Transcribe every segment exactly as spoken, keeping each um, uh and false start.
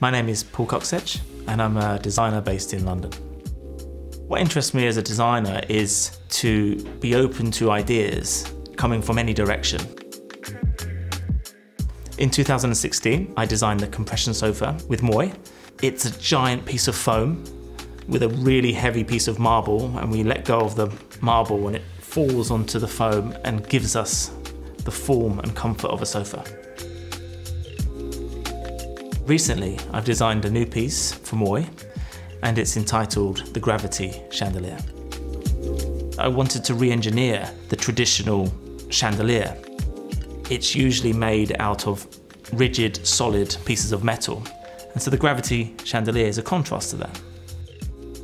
My name is Paul Cocksedge and I'm a designer based in London. What interests me as a designer is to be open to ideas coming from any direction. In two thousand sixteen, I designed the compression sofa with Moooi. It's a giant piece of foam with a really heavy piece of marble, and we let go of the marble and it falls onto the foam and gives us the form and comfort of a sofa. Recently, I've designed a new piece for Moooi, and it's entitled The Gravity Chandelier. I wanted to re-engineer the traditional chandelier. It's usually made out of rigid, solid pieces of metal, and so the Gravity Chandelier is a contrast to that.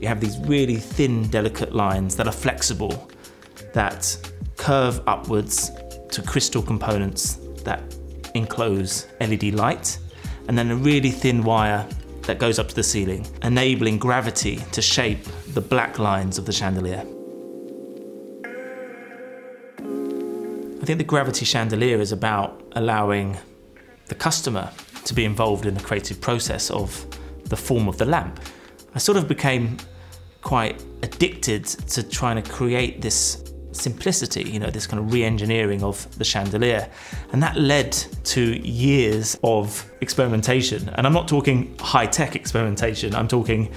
You have these really thin, delicate lines that are flexible, that curve upwards to crystal components that enclose L E D light, and then a really thin wire that goes up to the ceiling, enabling gravity to shape the black lines of the chandelier. I think the Gravity Chandelier is about allowing the customer to be involved in the creative process of the form of the lamp. I sort of became quite addicted to trying to create this simplicity, you know, this kind of re-engineering of the chandelier. And that led to years of experimentation. And I'm not talking high-tech experimentation, I'm talking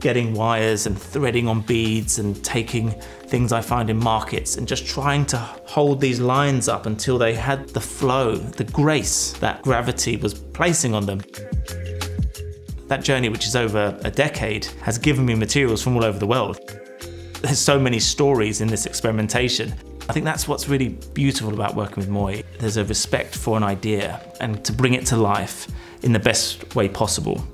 getting wires and threading on beads and taking things I find in markets and just trying to hold these lines up until they had the flow, the grace that gravity was placing on them. That journey, which is over a decade, has given me materials from all over the world. There's so many stories in this experimentation. I think that's what's really beautiful about working with Moooi. There's a respect for an idea and to bring it to life in the best way possible.